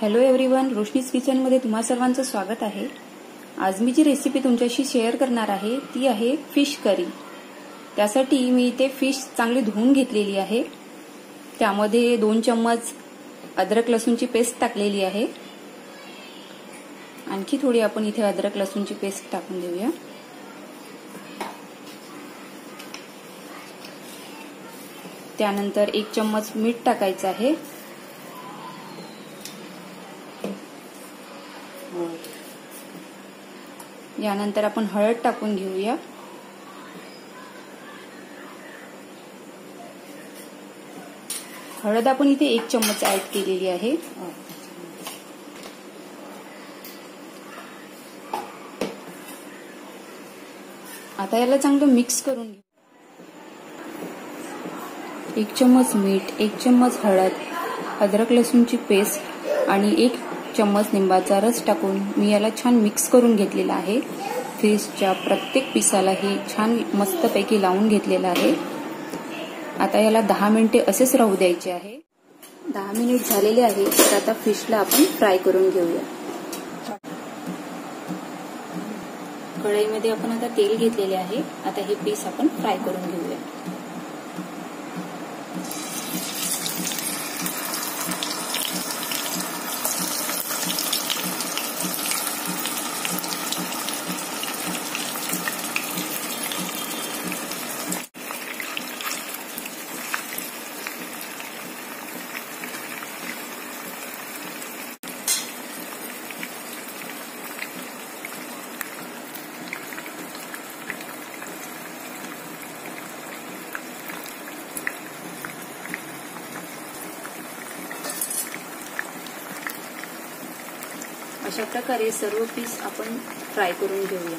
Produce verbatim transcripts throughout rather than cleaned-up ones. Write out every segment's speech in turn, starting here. Hello everyone, Roshni's kitchen मध्ये तुम्हा सर्वांचं स्वागत आहे। आज मी जी रेसिपी तुमच्याशी शेअर करणार आहे ती आहे फिश करी। त्यासाठी मी इथे फिश चांगली धुवून घेतलेली आहे। त्यामध्ये दोन चम्मच अद्रक लसूणची पेस्ट टाकलेली आहे। आणखी थोडी आपण इथे अद्रक लसूणची पेस्ट टाकून देऊया। त्यानंतर एक चम्मच मीठ टाकायचं आहे। यानंतर आपण हळद टाकून घेऊया। हळद आपण इथे एक चम्मच ऍड केलेली आहे। आता याला चांगलं मिक्स करून घेऊ। एक चम्मच मीठ, एक चम्मच हळद, अद्रक लसूणची पेस्ट आणि एक चम्मच लिंबाचा रस टाकून मी याला छान मिक्स करून घेतलेला आहे। फिशच्या प्रत्येक पिसाला हे छान मस्तपैकी लावून घेतलेला आहे। आता याला दहा मिनिटे असेच राहू द्यायचे आहे। दहा मिनिट झालेले आहे, तर आता फिशला आपण फ्राय करून घेऊया। कढईमध्ये आपण आता तेल घेतलेले आहे। आता हे पीस आपण फ्राय करून घेऊया। अशा प्रकारे सर्व पीस आपण फ्राय करून घेऊया।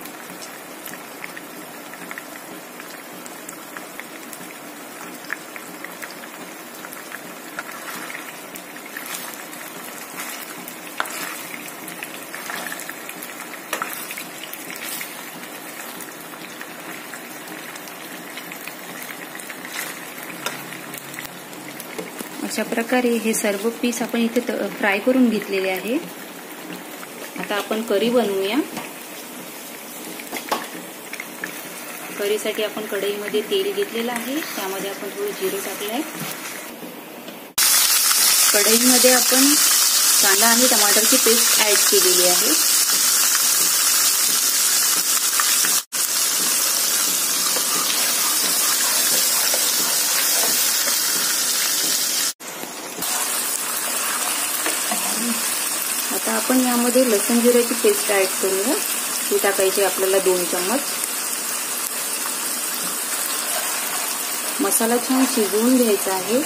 अशा प्रकारे हे सर्व पीस आपण इथे फ्राय करून घेतलेले आहे। आता आपण करी बनवूया। करीसाठी आपण कढईमध्ये तेल घेतलेलं आहे। त्यामध्ये आपण थोडं जिरे टाकले आहे। कढईमध्ये आपण कांदा आणि टमाटरची पेस्ट ऍड केलेली आहे। आता आपण यामध्ये लसूण जिऱ्याची पेस्ट ऍड करूया। ती टाकायची आपल्याला दोन चम्मच। मसाला छान शिजवून घ्यायचा आहे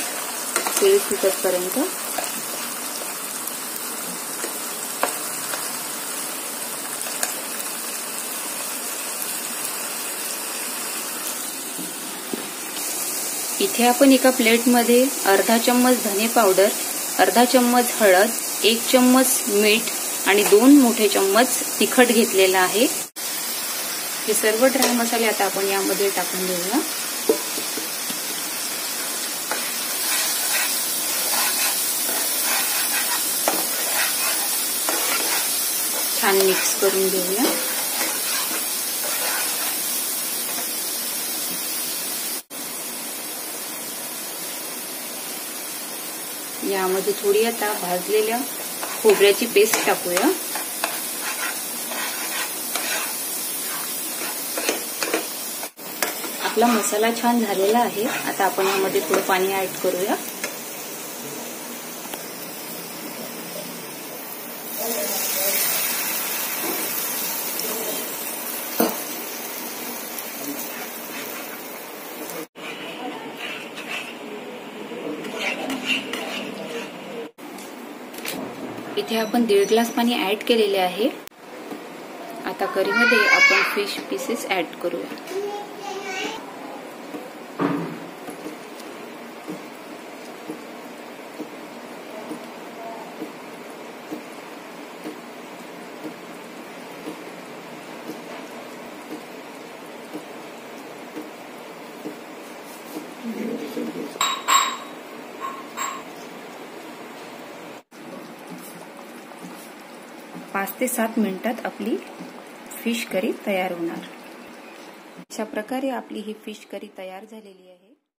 तेल सुटेपर्यंत। इथे आपण एका प्लेटमध्ये अर्धा चम्मच धने पावडर, अर्धा चम्मच हळद, एक चम्मच मीठ आणि दोन मोठे चम्मच तिखट घेतलेला आहे। हे सर्व ड्राय मसाले आता आपण यामध्ये टाकून देऊया। छान मिक्स करून घेऊया। यामध्ये थोडी आता भाजलेल्या खोबऱ्याची पेस्ट टाकूया। आपला मसाला छान झालेला आहे। आता आपण यामध्ये थोडं पाणी ऍड करूया। इथे आपण दीड ग्लास पाणी ऍड केलेले आहे। आता करीमध्ये आपण फिश पीसेस ऍड करूया। पाच ते सात मिनिटात आपली फिश करी तयार होणार। अशा प्रकारे आपली ही फिश करी तयार झालेली आहे।